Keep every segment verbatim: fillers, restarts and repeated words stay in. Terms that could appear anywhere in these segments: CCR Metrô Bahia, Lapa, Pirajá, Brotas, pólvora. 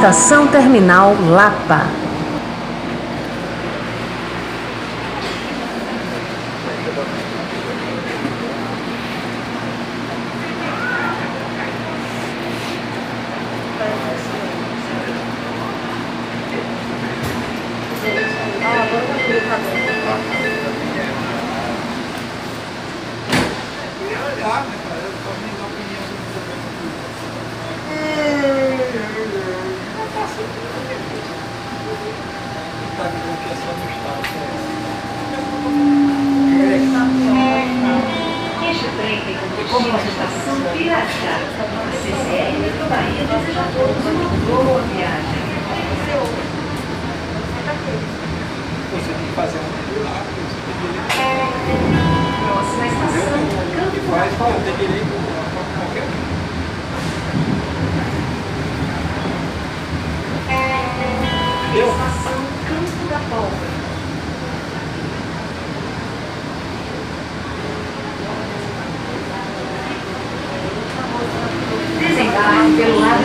Estação Terminal Lapa. Como a estação Pirajá, a C C R Metrô Bahia, deseja a todos uma boa viagem. Você tem que fazer um milagre, você tem direito. Próxima estação, Campo Largo. Qual tem direito a qualquer um? Estação Campo da Pólvora. Pelo lado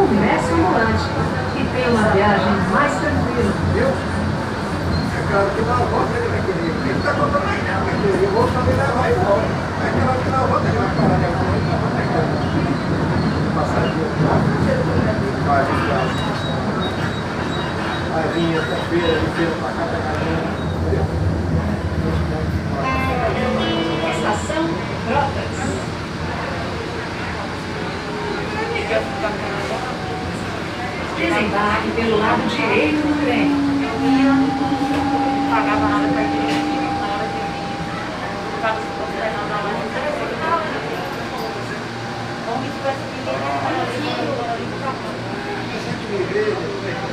Comércio ambulante e tem uma viagem mais tranquila, viu? É claro que na volta ele vai querer, ele está contando mais nada, porque o outro também vai levar embora. É claro que na volta ele vai parar de alguma coisa, vai pegar o passageiro, vai viajar, vai vir essa feira, ele veio para cá, para cá, entendeu? Estação Brotas. Desembarque pelo lado direito do trem. Não pagava nada para ir. Não pagava nada para ir.